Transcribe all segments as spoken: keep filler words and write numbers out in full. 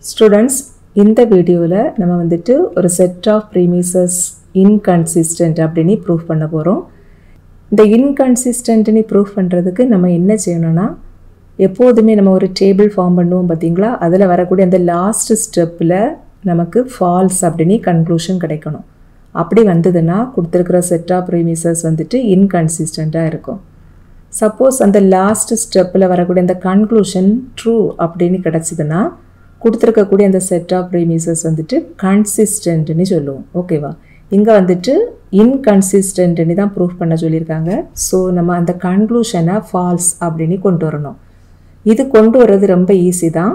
Students, in the video, we will prove a set of premises inconsistent. The inconsistent proof is எப்போதுமே நம்ம ஒரு table form பண்ணுவோம் பாத்தீங்களா அதுல வரக்கூடிய அந்த லாஸ்ட் ஸ்டெப்ல நமக்கு ஃபால்ஸ் அப்படினி கன்க்ளூஷன் கிடைக்கணும் அப்படி வந்ததுனா கொடுத்திருக்கிற செட் ஆஃப் பிரீமிசஸ் வந்துட்டு இன்கன்சிஸ்டன்ட்டா இருக்கும் சப்போஸ் அந்த லாஸ்ட் ஸ்டெப்ல வரக்கூடிய அந்த கன்க்ளூஷன் ட்ரூ அப்படினி கிடைச்சதுனா கொடுத்திருக்க கூடிய அந்த செட் ஆஃப் பிரீமிசஸ் வந்துட்டு கன்சிஸ்டன்ட்னு சொல்லுவோம் ஓகேவா இங்க வந்துட்டு இன்கன்சிஸ்டன்ட்னு தான் ப்ரூஃப் பண்ண சொல்லிருக்காங்க சோ நம்ம அந்த கன்க்ளூஷனை ஃபால்ஸ் அப்படினி கொண்டு வரணும் இது கொண்டு வரது ரொம்ப ஈஸி தான்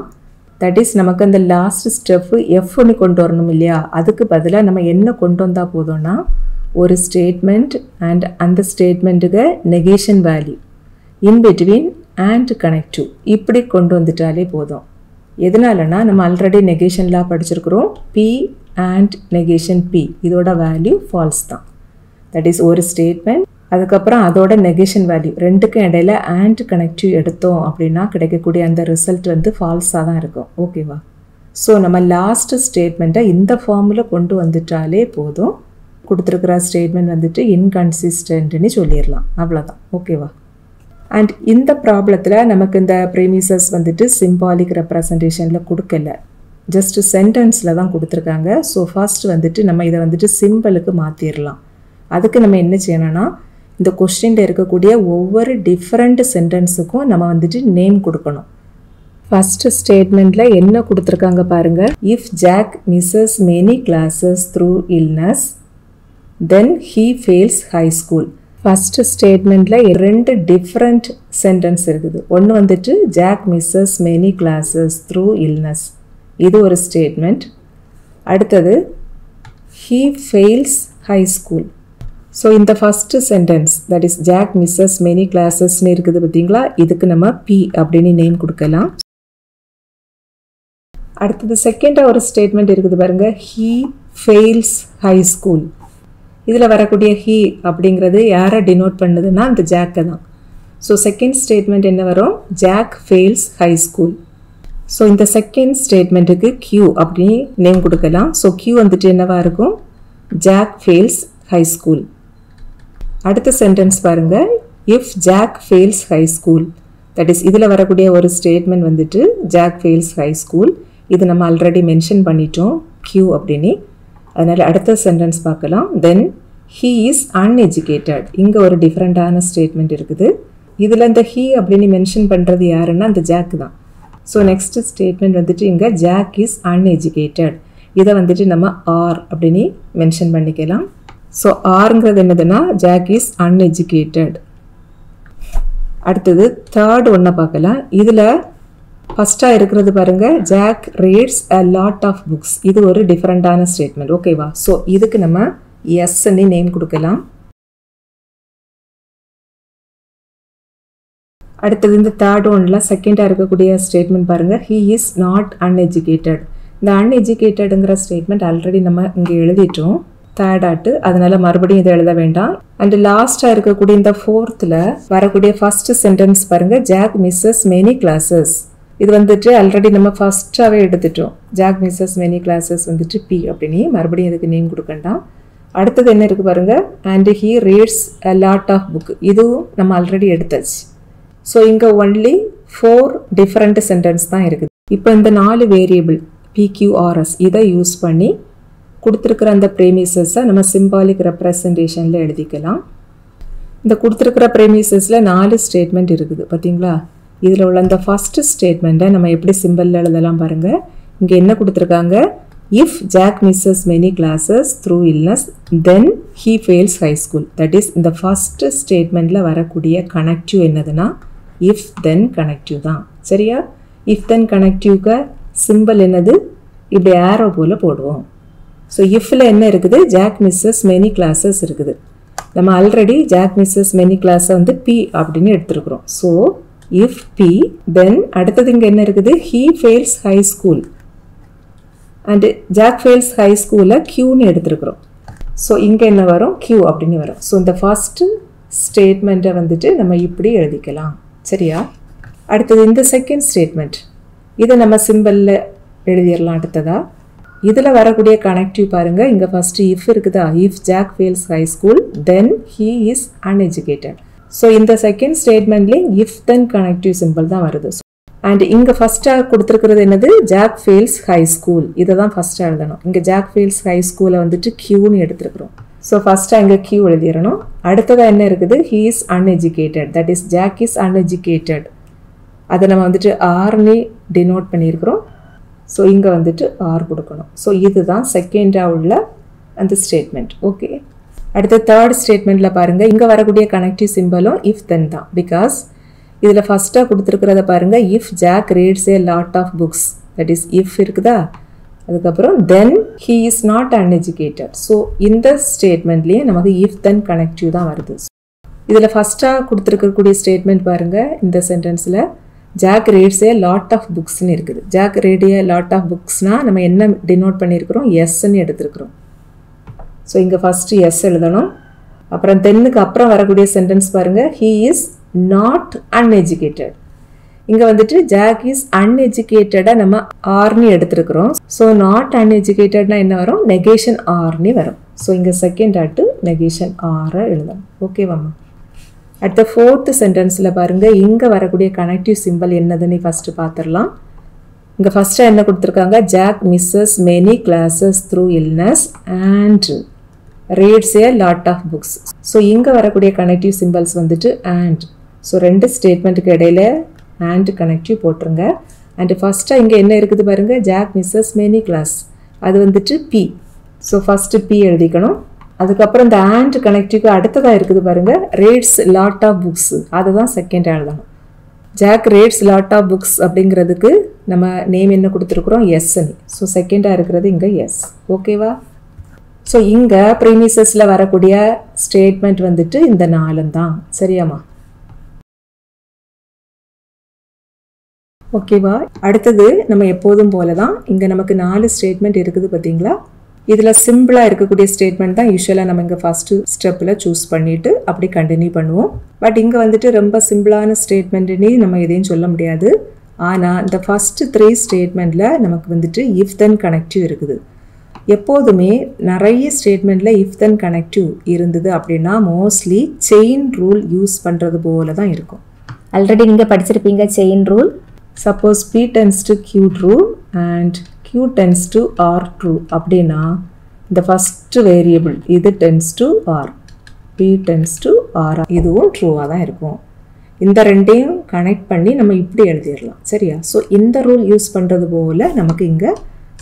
தட் இஸ் நமக்கு அந்த லாஸ்ட் ஸ்டெப் f னு கொண்டு வரணும் இல்லையா அதுக்கு பதிலா நம்ம என்ன கொண்டு வந்தா போதும்னா ஒரு ஸ்டேட்மென்ட் and அந்த ஸ்டேட்மென்ட்க்கு negation value in between and connect to இப்படி கொண்டு வந்துட்டாலே போதும் எதனாலனா நம்ம ஆல்ரெடி நெகேஷன்ல படிச்சிருக்கோம் p and negation p இதோட வேல்யூ false தான் தட் இஸ் ஒரு ஸ்டேட்மென்ட் அதுக்கு அப்புறம் அதோட நெகேஷன் வேல்யூ ரெண்டுக்கும் இடையில and கனெக்டிவ் எடுத்தோம் அப்படினா கிடைக்கக்கூடிய அந்த ரிசல்ட் வந்து ஃபால்ஸா தான் இருக்கும் ஓகேவா சோ நம்ம லாஸ்ட் ஸ்டேட்மென்ட்ட இந்த ஃபார்முல கொண்டு வந்துட்டாலே போதும் கொடுத்திருக்கிற ஸ்டேட்மென்ட் வந்துட்டு இன்கன்சிஸ்டன்ட்னு சொல்லிரலாம் அவ்வளவுதான் ஓகேவா and இந்த ப்ராப்ளத்துல நமக்கு இந்த பிரீமிசஸ் வந்துட்டு சிம்பாலிக் ரெப்ரசன்டேஷன்ல கொடுக்கல just சென்டென்ஸ்ல தான் கொடுத்திருக்காங்க சோ ஃபர்ஸ்ட் வந்துட்டு நம்ம இத வந்துட்டு சிம்பலுக்கு மாத்திரலாம் அதுக்கு நம்ம என்ன செய்யணும்னா இந்த क्वेश्चनல இருக்கக்கூடிய ஒவ்வொரு डिफरेंट சென்டென்ஸ்க்கும் நம்ம வந்துட்டு நேம் கொடுக்கணும் ஃபர்ஸ்ட் ஸ்டேட்மென்ட்ல என்ன கொடுத்திருக்காங்க பாருங்க if Jack misses many classes through illness then he fails high school first ஸ்டேட்மென்ட்ல ரெண்டு डिफरेंट சென்டென்ஸ் இருக்குது ஒன்னு வந்துட்டு Jack misses many classes through illness இது ஒரு ஸ்டேட்மென்ட் அடுத்து he fails high school So in the first sentence that is Jack misses many classes னு இருக்குது பாத்தீங்களா இதுக்கு நம்ம P அப்படினு நேம் கொடுக்கலாம் அடுத்து செகண்டா ஒரு ஸ்டேட்மென்ட் இருக்குது பாருங்க he fails high school இதுல வரக்கூடிய he அப்படிங்கிறது யாரை டினோட் பண்ணுதுன்னா அந்த Jack தான் சோ செகண்ட் ஸ்டேட்மென்ட் என்ன வரும் Jack fails high school so இந்த செகண்ட் ஸ்டேட்மென்ட்க்கு Q அப்படினு நேம் கொடுக்கலாம் சோ Q வந்துட்டு என்னவா இருக்கும் Jack fails high school அடுத்த சென்டென்ஸ் பாருங்க if Jack fails high school that is இதுல வரக்கூடிய ஒரு ஸ்டேட்மென்ட் வந்துட்டு Jack fails high school இது நம்ம ஆல்ரெடி மென்ஷன் பண்ணிட்டோம் q அப்படினே அதனால அடுத்த சென்டென்ஸ் பார்க்கலாம் then he is uneducated இங்க ஒரு டிஃபரண்டான ஸ்டேட்மென்ட் இருக்குது இதுல அந்த he அப்படினே மென்ஷன் பண்றது யாருன்னா அந்த Jack தான் சோ நெக்ஸ்ட் ஸ்டேட்மென்ட் வந்துட்டு இங்க Jack is uneducated இத வந்துட்டு நம்ம r அப்படினே மென்ஷன் பண்ணிக்கலாம் So R ங்கிறது என்னதுன்னா Jack is uneducated. அடுத்து third ஒண்ண பார்க்கலாம். இதுல ஃபர்ஸ்டா இருக்குது பாருங்க Jack reads a lot of books. இது ஒரு டிஃபரண்டான ஸ்டேட்மென்ட். ஓகேவா? சோ இதுக்கு நம்ம S ன்னு நேம் கொடுக்கலாம். அடுத்து இந்த third ஒண்ணல செகண்டா இருக்கக்கூடிய ஸ்டேட்மென்ட் பாருங்க he is not uneducated. இந்த uneducatedங்கற ஸ்டேட்மென்ட் ஆல்ரெடி நம்ம இங்க எழுதிட்டோம். Third ஆட்டு அதனால மறுபடியும் இத எழுத வேண்டாம் and லாஸ்டா இருக்க கூடிய இந்த fourthல வரக்கூடிய first sentence பாருங்க Jack misses many classes இது வந்துட்டு ஆல்ரெடி நம்ம ஃபர்ஸ்டாவே எடுத்துட்டோம் Jack misses many classes வந்துட்டு P அப்படினே மறுபடியும் இதுக்கு நேம் கொடுக்கண்டாம் அடுத்து என்ன இருக்கு பாருங்க and he reads a lot of book இது நம்ம ஆல்ரெடி எடுத்தாச்சு சோ இங்க only four different sentence தான் இருக்குது இப்போ இந்த நாலு variable P Q R S இத யூஸ் பண்ணி கொடுத்திருக்கிற அந்த பிரீமிசஸை நம்ம சிம்பாலிக் ரெப்ரசன்டேஷன்ல எழுதிக்கலாம் இந்த கொடுத்திருக்கிற பிரீமிசஸ்ல நாலு ஸ்டேட்மென்ட் இருக்குது பாத்தீங்களா இதுல உள்ள அந்த ஃபர்ஸ்ட் ஸ்டேட்மென்ட்டை நம்ம எப்படி சிம்பல்ல எழுதலாம் பாருங்க இங்க என்ன கொடுத்திருக்காங்க if Jack misses many classes through illness then he fails high school that is இந்த ஃபர்ஸ்ட் ஸ்டேட்மென்ட்ல வரக்கூடிய கனெக்டிவ் என்னதுன்னா if then கனெக்டிவ் தான் சரியா if then கனெக்டிவ்க்கு சிம்பல் என்னது இப்படி arrow போல போடுவோம் So ifல என்ன இருக்குது Jack misses many classes இருக்குது நம்ம already Jack misses many classes வந்து P அப்படினு எடுத்துக்கறோம் so if P then அடுத்து இங்க என்ன இருக்குது he fails high school and Jack fails high school-ல Q னு எடுத்துக்கறோம் so இங்க என்ன வரும் Q அப்படினு வரும் so இந்த first statement-ஐ வந்துட்டு நம்ம இப்படி எழுதிக்கலாம் சரியா அடுத்து இந்த second statement இத நம்ம சிம்பல்ல எழுதிடலாம். அடுத்ததா இதில் வரக்கூடிய கனெக்டிவ் பாருங்கள். இங்கே ஃபஸ்ட்டு இஃப் இருக்குதா, if Jack fails high school then he is uneducated. So இந்த செகண்ட் ஸ்டேட்மெண்ட்லேயும் இஃப் தென் கனெக்டிவ் சிம்பிள் தான் வருது. அண்ட் இங்கே ஃபஸ்ட்டாக கொடுத்துருக்கிறது என்னது, ஜாக் ஃபெயில்ஸ் ஹை ஸ்கூல். இதை தான் ஃபஸ்ட்டாக எழுதணும். இங்கே ஜாக் ஃபெயில்ஸ் ஹை ஸ்கூலை வந்துட்டு கியூன்னு எடுத்துருக்குறோம். ஸோ ஃபஸ்ட்டாக இங்கே கியூ எழுதிடணும். அடுத்ததாக என்ன இருக்குது, he is uneducated, that is Jack is uneducated. அதை நம்ம வந்துட்டு ஆர்னி டினோட் பண்ணியிருக்கிறோம். ஸோ இங்கே வந்துட்டு ஆர் கொடுக்கணும். ஸோ இதுதான் செகண்டாக உள்ள அந்த ஸ்டேட்மெண்ட். ஓகே, அடுத்த தேர்ட் ஸ்டேட்மெண்ட்டில் பாருங்கள். இங்கே வரக்கூடிய கனெக்டிவ் சிம்பலும் இஃப் தென் தான். பிகாஸ் இதில் ஃபஸ்ட்டாக கொடுத்துருக்கிறத பாருங்கள், if Jack reads a lot of books, that is if இருக்குதா, அதுக்கப்புறம் then he is not uneducated. So இந்த ஸ்டேட்மெண்ட்லேயே நமக்கு இஃப் தென் கனெக்டிவ் தான் வருது. இதில் ஃபஸ்ட்டாக கொடுத்துருக்கக்கூடிய ஸ்டேட்மெண்ட் பாருங்கள். இந்த சென்டென்ஸில் Jack reads a lot of புக்ஸ்ன்னு இருக்குது. Jack read a lot of புக்ஸ்னால் நம்ம என்ன டினோட் பண்ணியிருக்கிறோம், எஸ்ன்னு எடுத்துருக்குறோம். ஸோ இங்கே ஃபஸ்ட்டு எஸ் எழுதணும். அப்புறம் தென்னுக்கு அப்புறம் வரக்கூடிய சென்டென்ஸ் பாருங்கள், ஹீ இஸ் நாட் அன்எஜுகேட்டட். இங்கே வந்துட்டு ஜாக் இஸ் அன்எஜுகேட்டடாக நம்ம ஆர்னி எடுத்துருக்குறோம். ஸோ நாட் அன்எஜுகேட்டட்னா என்ன வரும், நெகேஷன் ஆர்னி வரும். ஸோ இங்கே செகண்ட் ஆட்டு நெகேஷன் ஆரை எழுதணும். ஓகேவாம்மா. அட் த ஃபோர்த்து சென்டென்ஸில் பாருங்கள். இங்கே வரக்கூடிய கனெக்டிவ் சிம்பல் என்னதுன்னு ஃபஸ்ட்டு பார்த்துடலாம். இங்கே ஃபஸ்ட்டாக என்ன கொடுத்துருக்காங்க, Jack misses many classes through illness and reads a lot of books. So இங்கே வரக்கூடிய கனெக்டிவ் சிம்பல்ஸ் வந்துட்டு அண்ட். ஸோ ரெண்டு ஸ்டேட்மெண்ட்டுக்கு இடையில அண்ட் கனெக்டிவ் போட்டுருங்க. அண்ட் ஃபஸ்ட்டாக இங்கே என்ன இருக்குது பாருங்கள், ஜாக் மிஸ்ஸஸ் மெனி கிளாஸ், அது வந்துட்டு பி. ஸோ ஃபஸ்ட்டு பி எழுதிக்கணும். அதுக்கப்புறம் இந்த ஆண்ட் கனெக்டிவ்க்கு அடுத்ததாக இருக்குது பாருங்கள், ரீட்ஸ் லாட் ஆஃப் புக்ஸ், அதை தான் செகண்ட் எழுதணும். Jack reads lot of books அப்படிங்கிறதுக்கு நம்ம நேம் என்ன கொடுத்துருக்குறோம், எஸ்ன்னு. ஸோ செகண்டாக இருக்கிறது இங்கே எஸ். ஓகேவா. ஸோ இங்கே ப்ரீமிசஸில் வரக்கூடிய ஸ்டேட்மெண்ட் வந்துட்டு இந்த நாலும் தான். சரியாம்மா. ஓகேவா. அடுத்தது நம்ம எப்போதும் போல தான் இங்கே நமக்கு நாலு ஸ்டேட்மெண்ட் இருக்குது பார்த்தீங்களா. இதில் சிம்பிளாக இருக்கக்கூடிய ஸ்டேட்மெண்ட் தான் யூஸ்வலாக நம்ம இங்கே ஃபஸ்ட்டு ஸ்டெப்பில் சூஸ் பண்ணிவிட்டு அப்படி கண்டினியூ பண்ணுவோம். பட் இங்கே வந்துட்டு ரொம்ப சிம்பிளான ஸ்டேட்மெண்ட்டுன்னு நம்ம எதையும் சொல்ல முடியாது. ஆனால் இந்த ஃபஸ்ட்டு த்ரீ ஸ்டேட்மெண்ட்டில் நமக்கு வந்துட்டு இஃப் தென் கனெக்டிவ் இருக்குது. எப்போதுமே நிறைய ஸ்டேட்மெண்ட்டில் இஃப் தென் கனெக்டிவ் இருந்தது அப்படின்னா மோஸ்ட்லி செயின் ரூல் யூஸ் பண்ணுறது போல தான் இருக்கும். ஆல்ரெடி நீங்கள் படிச்சிருப்பீங்க chain rule. Suppose P tends to Q true and Q tends to R true அப்படின்னா இந்த ஃபஸ்ட்டு வேரியபிள் இது tends to R, P tends to R இதுவும் ட்ரூவாக தான் இருக்கும். இந்த ரெண்டையும் கனெக்ட் பண்ணி நம்ம இப்படி எழுதிடலாம். சரியா. ஸோ இந்த ரூல் யூஸ் பண்ணுறது போல் நமக்கு இங்கே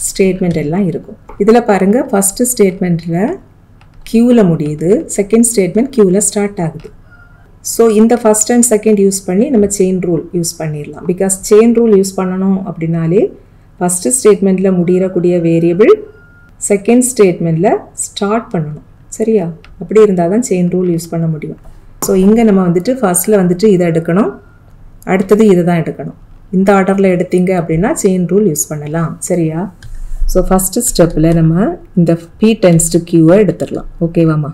ஸ்டேட்மெண்ட் எல்லாம் இருக்கும். இதில் பாருங்கள், ஃபஸ்ட்டு ஸ்டேட்மெண்ட்டில் க்யூவில் முடியுது, செகண்ட் ஸ்டேட்மெண்ட் க்யூவில் ஸ்டார்ட் ஆகுது. ஸோ இந்த ஃபஸ்ட் அண்ட் செகண்ட் யூஸ் பண்ணி நம்ம செயின் ரூல் யூஸ் பண்ணிடலாம். பிகாஸ் செயின் ரூல் யூஸ் பண்ணணும் அப்படின்னாலே ஃபஸ்ட்டு ஸ்டேட்மெண்ட்டில் முடியக்கூடிய வேரியபிள் செகண்ட் ஸ்டேட்மெண்ட்டில் ஸ்டார்ட் பண்ணணும். சரியா. அப்படி இருந்தால் தான் செயின் ரூல் யூஸ் பண்ண முடியும். ஸோ இங்கே நம்ம வந்துட்டு ஃபஸ்ட்டில் வந்துட்டு இதை எடுக்கணும், அடுத்தது இதை தான் எடுக்கணும். இந்த ஆர்டரில் எடுத்தீங்க அப்படின்னா செயின் ரூல் யூஸ் பண்ணலாம். சரியா. ஸோ ஃபஸ்ட்டு ஸ்டெப்பில் நம்ம இந்த பி டென்ஸ் டு கியூவை எடுத்துடலாம். ஓகேவாம்மா.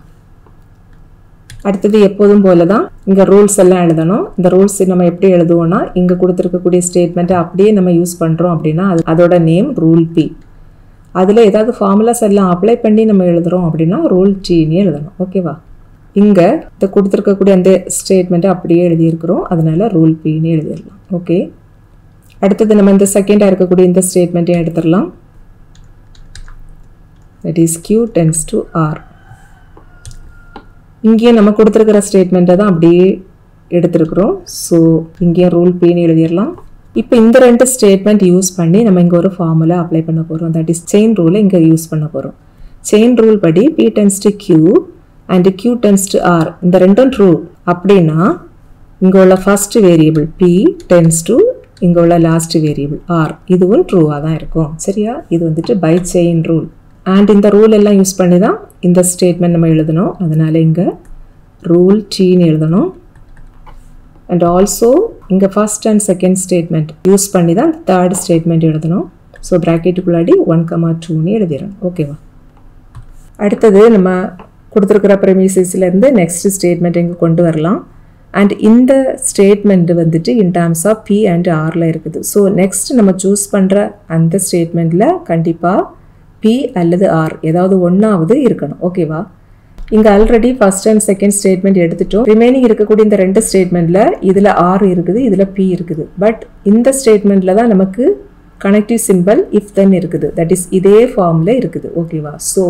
அடுத்தது எப்போதும் போல தான் இங்கே ரூல்ஸ் எல்லாம் எழுதணும். இந்த ரூல்ஸ் நம்ம எப்படி எழுதுவோம்னா, இங்கே கொடுத்துருக்கக்கூடிய ஸ்டேட்மெண்ட்டை அப்படியே நம்ம யூஸ் பண்ணுறோம் அப்படின்னா அது அதோட நேம் ரூல் பி. அதில் ஏதாவது ஃபார்முலாஸ் எல்லாம் அப்ளை பண்ணி நம்ம எழுதுகிறோம் அப்படின்னா ரூல் டின்னு எழுதணும். ஓகேவா. இங்கே இந்த கொடுத்துருக்கக்கூடிய அந்த ஸ்டேட்மெண்ட்டை அப்படியே எழுதியிருக்கிறோம், அதனால ரூல் பின்னு எழுதிடலாம். ஓகே. அடுத்தது நம்ம இந்த செகண்டாக இருக்கக்கூடிய இந்த ஸ்டேட்மெண்ட்டையும் எடுத்துடலாம். That is Q tends to R. இங்கேயே நம்ம கொடுத்துருக்கிற ஸ்டேட்மெண்ட்டை தான் அப்படியே எடுத்துருக்குறோம். ஸோ இங்கேயே ரூல் பின்னு எழுதிடலாம். இப்போ இந்த ரெண்டு ஸ்டேட்மெண்ட் யூஸ் பண்ணி நம்ம இங்கே ஒரு ஃபார்முலா அப்ளை பண்ண போகிறோம். தட் இஸ் செயின் ரூலை இங்கே யூஸ் பண்ண போகிறோம். செயின் ரூல் படி P tends to Q and Q tends to R இந்த ரெண்டும் ட்ரூ அப்படின்னா இங்கே உள்ள first variable P tends to இங்கே உள்ள லாஸ்ட் வேரியபிள் ஆர் இதுவும் ட்ரூவாக தான் இருக்கும். சரியா. இது வந்துட்டு பை செயின் ரூல். அண்ட் இந்த ரூல் எல்லாம் யூஸ் பண்ணி தான் இந்த ஸ்டேட்மெண்ட் நம்ம எழுதணும். அதனால் இங்கே ரூல் டீன்னு எழுதணும். அண்ட் ஆல்சோ இங்கே first and second statement use பண்ணி தான் தேர்ட் ஸ்டேட்மெண்ட் எழுதணும். ஸோ ப்ராக்கெட்டுக்குள்ளாடி ஒன் கமா டூன்னு எழுதிடணும். ஓகேவா. அடுத்தது நம்ம கொடுத்துருக்கிற ப்ரெமிசஸ்லேருந்து நெக்ஸ்ட் ஸ்டேட்மெண்ட் இங்கே கொண்டு வரலாம். and in the statement vandittu in terms of p and r la irukku. So next nama choose pandra and statement la kandipa p alladhu r edavadhu one avudhu irukkanum. Okay va. இங்க already first and second statement எடுத்துட்டோம். Remaining இருக்கக்கூடிய இந்த ரெண்டு ஸ்டேட்மென்ட்ல இதுல r இருக்குது, இதுல p இருக்குது. But இந்த ஸ்டேட்மென்ட்ல தான் நமக்கு கனெக்டிவ் சிம்பல் இஃப் தென் இருக்குது. தட் இஸ் இதே ஃபார்ம்ல இருக்குது. ஓகேவா? சோ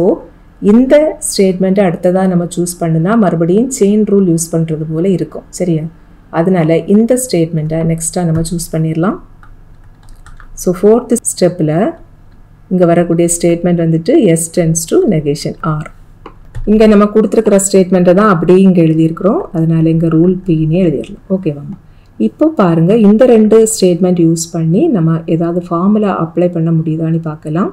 இந்த ஸ்டேட்மென்ட் அடுத்ததா நம்ம சூஸ் பண்ணுனா மறுபடியும் செயின் ரூல் யூஸ் பண்றது போல இருக்கும். சரியா? அதனால இந்த ஸ்டேட்மென்ட்டை நெக்ஸ்டா நம்ம சூஸ் பண்ணிரலாம். சோ fourth ஸ்டெப்ல இங்க வரக்கூடிய ஸ்டேட்மென்ட் வந்துட்டு s tends to negation r. இங்க நம்ம கொடுத்திருக்கிற ஸ்டேட்மென்ட் தான் அப்படியே இங்க எழுதி இருக்கோம். அதனால இங்க ரூல் p னே எழுதிரலாம். ஓகேவா? இப்போ பாருங்க இந்த ரெண்டு ஸ்டேட்மென்ட் யூஸ் பண்ணி நம்ம ஏதாவது ஃபார்முலா அப்ளை பண்ண முடியுதான்னு பார்க்கலாம்.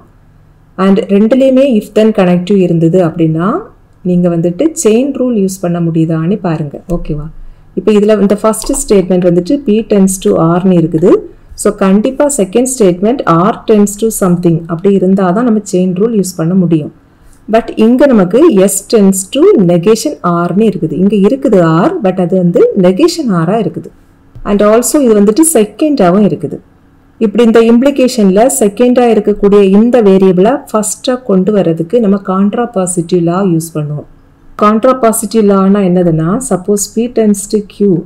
அண்ட் ரெண்டுலயுமே if then கனெக்டிவ் இருந்தது அப்படினா நீங்க வந்துட்டு செயின் ரூல் யூஸ் பண்ண முடியுதான்னு பாருங்க. ஓகேவா? இப்போ இதுல இந்த ஃபர்ஸ்ட் ஸ்டேட்மென்ட் வந்துட்டு p tends to r னு இருக்குது. சோ கண்டிப்பா second statement r tends to something அப்படி இருந்தா தான் நம்ம செயின் ரூல் யூஸ் பண்ண முடியும். பட் இங்க நமக்கு s tends to negation r னு இருக்குது. இங்க இருக்குது r, பட் அது வந்து negation r ஆ இருக்குது. அண்ட் ஆல்சோ இது வந்துட்டு செகண்டாவும் இருக்குது. இப்படி இந்த இம்ப்ளிகேஷன்ல செகண்டா இருக்கக்கூடிய இந்த வேரியபிளை ஃபர்ஸ்டா கொண்டு வரதுக்கு நம்ம கான்ட்ரா பாசிட்டிவ் லா யூஸ் பண்ணுவோம். கான்ட்ரா பாசிட்டிவ் லானா என்னதுன்னா, suppose p tends to q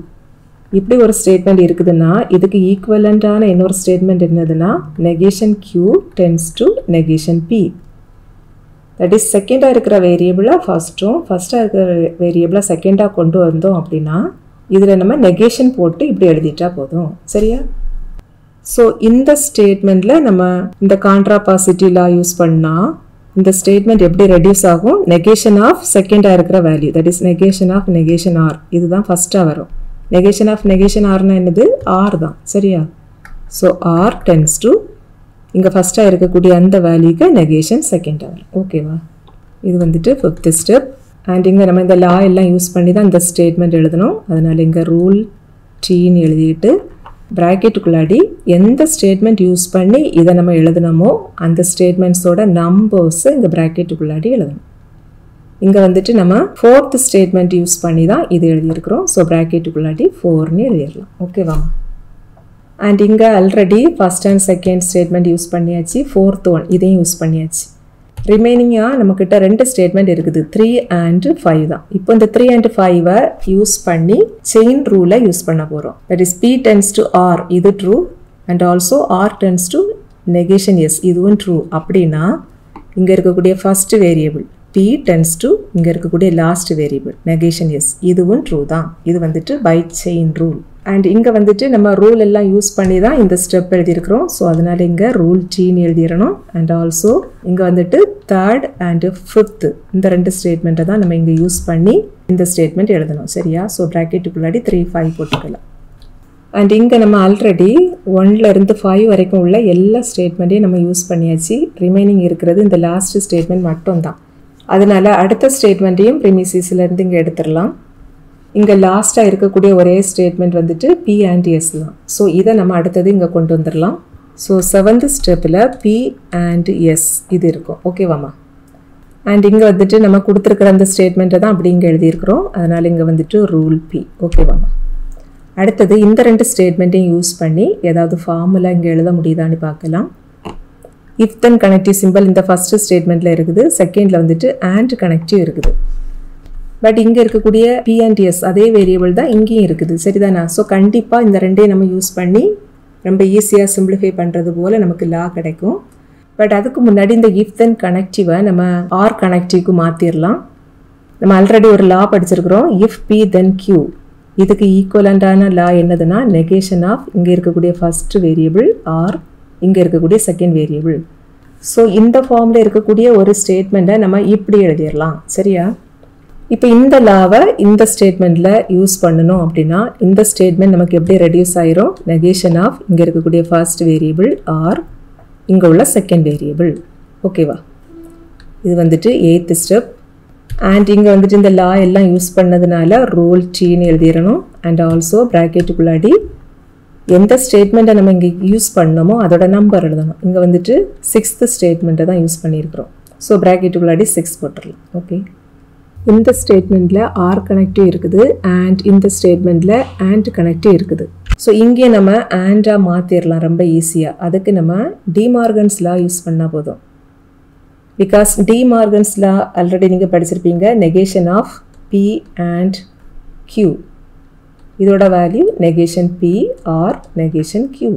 இப்படி ஒரு ஸ்டேட்மெண்ட் இருக்குதுன்னா இதுக்கு ஈக்குவலண்டான இன்னொரு ஸ்டேட்மெண்ட் என்னதுன்னா negation q tends to negation p. That is செகண்டாக இருக்கிற வேரியபிளாக ஃபர்ஸ்ட்டும் ஃபர்ஸ்ட்டாக இருக்கிற வேரியபிளாக செகண்டாக கொண்டு வந்தோம் அப்படின்னா இதில் நம்ம நெகேஷன் போட்டு இப்படி எழுதிட்டா போதும். சரியா? ஸோ இந்த ஸ்டேட்மெண்ட்டில் நம்ம இந்த கான்ட்ரா பாசிட்டிவ் லா யூஸ் பண்ணால் இந்த ஸ்டேட்மெண்ட் எப்படி ரெடியூஸ் ஆகும்? நெகேஷன் ஆஃப் செகண்டாக இருக்கிற value, that is negation of negation R, இதுதான் ஃபர்ஸ்ட்டாக வரும். நெகேஷன் ஆஃப் நெகேஷன் ஆர்னா என்னது? ஆர் தான். சரியா? ஸோ ஆர் டென்ஸ் டு இங்கே ஃபஸ்ட்டாக இருக்கக்கூடிய அந்த வேல்யூக்கு நெகேஷன் செகண்டாக வரும். ஓகேவா? இது வந்துட்டு ஃபிஃப்த் ஸ்டெப். அண்ட் இங்கே நம்ம இந்த லா எல்லாம் யூஸ் பண்ணி தான் இந்த ஸ்டேட்மெண்ட் எழுதணும். அதனால் இங்கே ரூல் டீன்னு எழுதிட்டு ப்ராக்கெட்டுக்குள்ளாடி எந்த ஸ்டேட்மெண்ட் யூஸ் பண்ணி இதை நம்ம எழுதணுமோ அந்த ஸ்டேட்மெண்ட்ஸோட நம்பர்ஸை இங்கே ப்ராக்கெட்டுக்குள்ளாடி எழுதணும். இங்கே வந்துட்டு நம்ம ஃபோர்த் ஸ்டேட்மெண்ட் யூஸ் பண்ணி தான் இது எழுதியிருக்கிறோம். ஸோ ப்ராக்கெட்டுக்குள்ளாடி ஃபோர்னு எழுதிடலாம். ஓகேவா? அண்ட் இங்கே already first and second statement use பண்ணியாச்சு, ஃபோர்த் ஒன் இதையும் யூஸ் பண்ணியாச்சு. ரிமைனிங்காக நம்மக்கிட்ட ரெண்டு ஸ்டேட்மெண்ட் இருக்குது, த்ரீ அண்டு ஃபைவ் தான். இப்போ இந்த த்ரீ அண்ட் ஃபைவை யூஸ் பண்ணி செயின் ரூலை யூஸ் பண்ண போகிறோம். That is p tends to r, இது true, and also r tends to negation S, இதுவும் ட்ரூ. அப்படின்னா இங்கே இருக்கக்கூடிய first variable p tends to இங்கே இருக்கக்கூடிய லாஸ்ட் வேரியபிள் நெகேஷன் எஸ், இதுவும் ட்ரூ தான். இது வந்துட்டு பை செயின் ரூல். அண்ட் இங்கே வந்துட்டு நம்ம ரூல் எல்லாம் யூஸ் பண்ணி தான் இந்த ஸ்டெப் எழுதியிருக்கிறோம். ஸோ அதனால் இங்கே ரூல் டீன்னு எழுதிடணும். அண்ட் ஆல்சோ இங்கே வந்துட்டு தேர்ட் அண்டு ஃபிஃப்த்து இந்த ரெண்டு ஸ்டேட்மெண்ட்டை தான் நம்ம இங்கே யூஸ் பண்ணி இந்த ஸ்டேட்மெண்ட் எழுதணும். சரியா? ஸோ ப்ராக்கெட்டுக்குள்ளாடி த்ரீ ஃபைவ் போட்டுக்கலாம். அண்ட் இங்கே நம்ம ஆல்ரெடி ஒன்லேருந்து ஃபைவ் வரைக்கும் உள்ள எல்லா ஸ்டேட்மெண்ட்டையும் நம்ம யூஸ் பண்ணியாச்சு. ரிமைனிங் இருக்கிறது இந்த லாஸ்ட் ஸ்டேட்மெண்ட் மட்டும் தான். அதனால் அடுத்த ஸ்டேட்மெண்ட்டையும் ப்ரிமிசிஸ்லேருந்து இங்கே எடுத்துடலாம். இங்கே லாஸ்ட்டாக இருக்கக்கூடிய ஒரே ஸ்டேட்மெண்ட் வந்துட்டு p and s தான். ஸோ இதை நம்ம அடுத்தது இங்கே கொண்டு வந்துடலாம். ஸோ செவன்த் ஸ்டெப்பில் p and s இது இருக்கும். ஓகேவாம்மா? அண்ட் இங்கே வந்துட்டு நம்ம கொடுத்துருக்கிற அந்த ஸ்டேட்மெண்ட்டை தான் அப்படி இங்கே எழுதியிருக்கிறோம். அதனால் இங்கே வந்துட்டு ரூல் p. ஓகேவாம்மா? அடுத்தது இந்த ரெண்டு ஸ்டேட்மெண்ட்டையும் யூஸ் பண்ணி ஏதாவது ஃபார்முலா இங்கே எழுத முடியுதான்னு பார்க்கலாம். if then கனெக்டிவ் சிம்பிள் இந்த ஃபர்ஸ்ட் ஸ்டேட்மெண்ட்டில் இருக்குது, செகண்டில் வந்துட்டு and கனெக்டிவ் இருக்குது. பட் இங்கே இருக்கக்கூடிய p and s அதே வேரியபிள் தான் இங்கேயும் இருக்குது. சரிதானா? ஸோ கண்டிப்பாக இந்த ரெண்டையும் நம்ம யூஸ் பண்ணி ரொம்ப ஈஸியாக சிம்பிளிஃபை பண்ணுறது போல் நமக்கு லா கிடைக்கும். பட் அதுக்கு முன்னாடி இந்த if then கனெக்டிவை நம்ம r கனெக்டிவ்க்கு மாற்றிடலாம். நம்ம ஆல்ரெடி ஒரு லா படிச்சிருக்கிறோம், if p then q. இதுக்கு ஈக்குவலண்டான லா என்னதுன்னா நெகேஷன் ஆஃப் இங்கே இருக்கக்கூடிய ஃபர்ஸ்ட் வேரியபிள் r, இங்கே இருக்கக்கூடிய செகண்ட் வேரியபிள். ஸோ இந்த ஃபார்மில் இருக்கக்கூடிய ஒரு ஸ்டேட்மெண்ட்டை நம்ம இப்படி எழுதிடலாம். சரியா? இப்போ இந்த லாவை இந்த ஸ்டேட்மெண்ட்டில் யூஸ் பண்ணணும் அப்படின்னா இந்த ஸ்டேட்மெண்ட் நமக்கு எப்படி ரெடியூஸ் ஆயிரும்? நெகேஷன் ஆஃப் இங்கே இருக்கக்கூடிய ஃபர்ஸ்ட் வேரியபிள் ஆர், இங்கே உள்ள செகண்ட் வேரியபிள். ஓகேவா? இது வந்துட்டு எயித்து ஸ்டெப். அண்ட் இங்கே வந்துட்டு இந்த லா எல்லாம் யூஸ் பண்ணதுனால ரூல் டீன்னு எழுதிடணும். அண்ட் ஆல்சோ ப்ராக்கெட்டுக்குள்ளாடி எந்த ஸ்டேட்மெண்ட்டை நம்ம இங்கே யூஸ் பண்ணணுமோ அதோட நம்பர் எழுதணும். இங்கே வந்துட்டு சிக்ஸ்த்து ஸ்டேட்மெண்ட்டை தான் யூஸ் பண்ணியிருக்கிறோம். ஸோ ப்ராக்கெட்டுக்குள்ளாடி சிக்ஸ் போட்டுடலாம். Okay. In the statement la are connected irukkudu and in the statement la and connected irukkudu. So inge nama and a maathiralam romba easy ah. Adukku nama De Morgan's law use panna podum. Because De Morgan's law already neenga padichirpeenga negation of p and q. Idoda value negation p or negation q.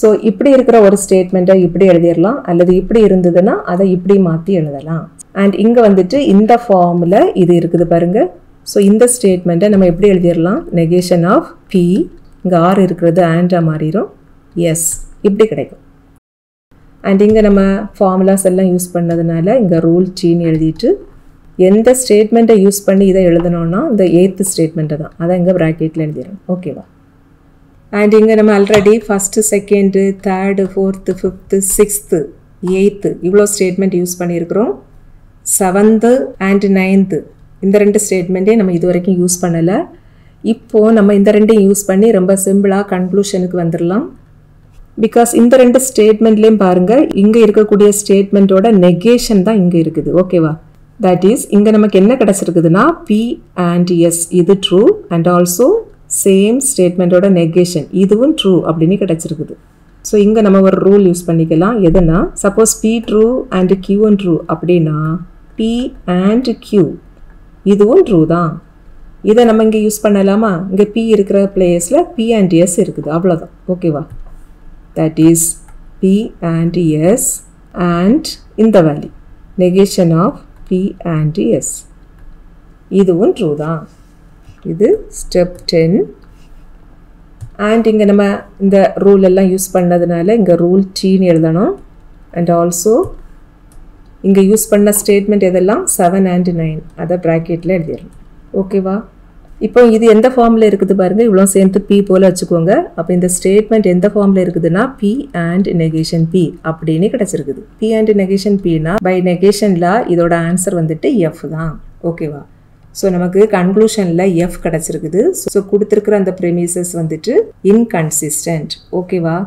So ipdi irukra oru statement ah ipdi eludiralam alladhu ipdi irundadana adha ipdi maathi eludalam. And inge vandittu inda formula idu irukku parunga. So inda statement ah nama eppadi eludiralam negation of p inga r irukkuradhu and ah maarirum yes ippadi kedaikum. And inga nama formulas ella use pannadanaala inga rule chain eludittu endha statement ah use panni idai eludunona the eighth statement ah adha inga bracket la eludirom okay va. And inga nama already first second third fourth fifth sixth eighth ivlo statement use pannirukrom. seventh and ninth இந்த ரெண்டு ஸ்டேட்மெண்ட்டே நம்ம இது வரைக்கும் use பண்ணல. இப்போ நம்ம இந்த ரெண்டையும் யூஸ் பண்ணி ரொம்ப சிம்பிளா கன்க்ளூஷனுக்கு வந்திரலாம். பிகாஸ் இந்த ரெண்டு ஸ்டேட்மெண்ட்லயும் பாருங்க இங்க இருக்கக்கூடிய ஸ்டேட்மெண்டோட நெகேஷன் தான் இங்க இருக்குது. ஓகேவா? தட் இஸ் இங்க நமக்கு என்ன கிடைச்சிருக்குதுனா p and s இது ட்ரூ and also சேம் ஸ்டேட்மெண்டோட நெகேஷன் இதுவும் ட்ரூ அப்படினே கிடைச்சிருக்குது. சோ இங்க நம்ம ஒரு ரூல் யூஸ் பண்ணிக்கலாம். எதனா suppose p true and q true அப்படினா P and Q இதுவும் ட்ரூ தான். இதை நம்ம இங்கே யூஸ் பண்ணலாமா? இங்கே P இருக்கிற பிளேஸில் P and S இருக்குது, அவ்வளோதான். ஓகேவா? That is P and S and இந்த value negation of P and S இதுவும் ட்ரூ தான். இது ஸ்டெப் டென். அண்ட் இங்கே நம்ம இந்த ரூல் எல்லாம் யூஸ் பண்ணதுனால இங்கே ரூல் டீன்னு எழுதணும். அண்ட் ஆல்சோ இங்கே யூஸ் பண்ண ஸ்டேட்மெண்ட் எதெல்லாம் செவன் அண்ட் நைன் அதை ப்ராக்கெட்டில் எழுதிடணும். ஓகேவா? இப்போ இது எந்த ஃபார்மில் இருக்குது பாருங்கள், இவ்வளோ சேர்ந்து பி போல் வச்சுக்கோங்க. அப்போ இந்த ஸ்டேட்மெண்ட் எந்த ஃபார்மில் இருக்குதுன்னா பி அண்ட் நெகேஷன் பி அப்படின்னு கிடச்சிருக்குது. பி அண்ட் நெகேஷன் பின்னா பை நெகேஷனில் இதோட ஆன்சர் வந்துட்டு எஃப் தான். ஓகேவா? ஸோ நமக்கு கன்க்ளூஷனில் எஃப் கிடச்சிருக்குது. ஸோ கொடுத்துருக்குற அந்த ப்ரெமிசஸ் வந்துட்டு இன்கன்சிஸ்டன்ட். ஓகேவா?